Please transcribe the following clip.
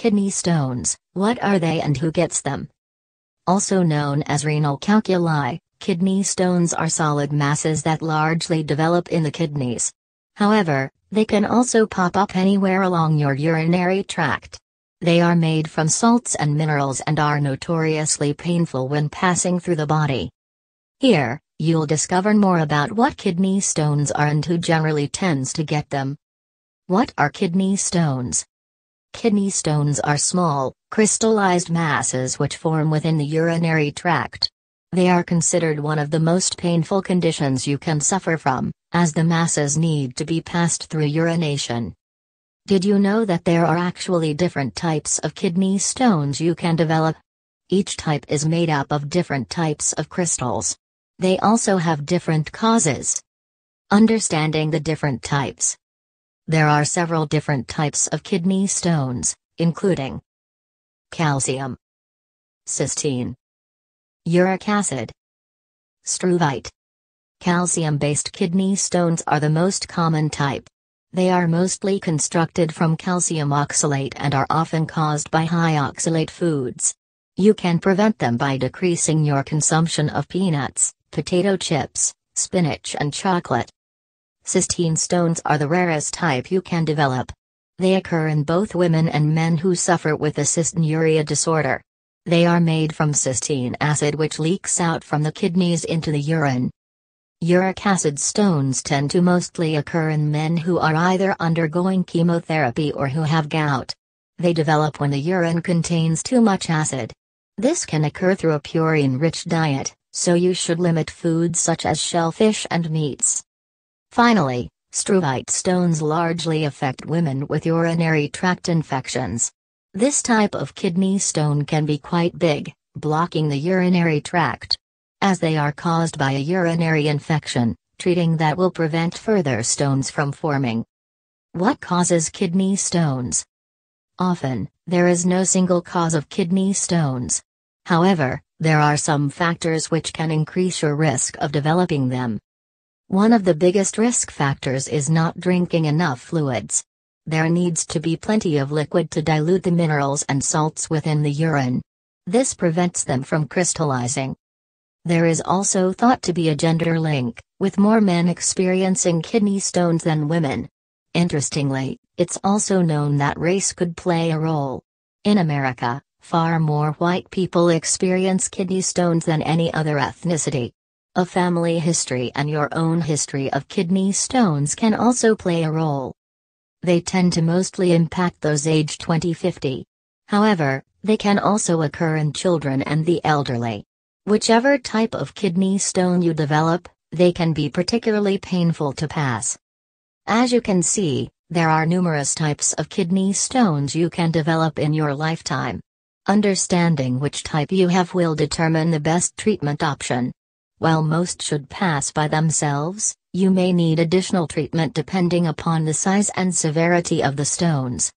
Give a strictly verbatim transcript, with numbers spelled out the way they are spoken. Kidney stones, what are they and who gets them? Also known as renal calculi, kidney stones are solid masses that largely develop in the kidneys. However, they can also pop up anywhere along your urinary tract. They are made from salts and minerals and are notoriously painful when passing through the body. Here, you'll discover more about what kidney stones are and who generally tends to get them. What are kidney stones? Kidney stones are small, crystallized masses which form within the urinary tract. They are considered one of the most painful conditions you can suffer from, as the masses need to be passed through urination. Did you know that there are actually different types of kidney stones you can develop? Each type is made up of different types of crystals. They also have different causes. Understanding the different types. There are several different types of kidney stones, including calcium, cysteine, uric acid, struvite. Calcium-based kidney stones are the most common type. They are mostly constructed from calcium oxalate and are often caused by high oxalate foods. You can prevent them by decreasing your consumption of peanuts, potato chips, spinach and chocolate. Cysteine stones are the rarest type you can develop. They occur in both women and men who suffer with a cystinuria disorder. They are made from cysteine acid which leaks out from the kidneys into the urine. Uric acid stones tend to mostly occur in men who are either undergoing chemotherapy or who have gout. They develop when the urine contains too much acid. This can occur through a purine-rich diet, so you should limit foods such as shellfish and meats. Finally, struvite stones largely affect women with urinary tract infections. This type of kidney stone can be quite big, blocking the urinary tract. As they are caused by a urinary infection, treating that will prevent further stones from forming. What causes kidney stones? Often, there is no single cause of kidney stones. However, there are some factors which can increase your risk of developing them. One of the biggest risk factors is not drinking enough fluids. There needs to be plenty of liquid to dilute the minerals and salts within the urine. This prevents them from crystallizing. There is also thought to be a gender link, with more men experiencing kidney stones than women. Interestingly, it's also known that race could play a role. In America, far more white people experience kidney stones than any other ethnicity. A family history and your own history of kidney stones can also play a role. They tend to mostly impact those aged twenty to fifty. However, they can also occur in children and the elderly. Whichever type of kidney stone you develop, they can be particularly painful to pass. As you can see, there are numerous types of kidney stones you can develop in your lifetime. Understanding which type you have will determine the best treatment option. While most should pass by themselves, you may need additional treatment depending upon the size and severity of the stones.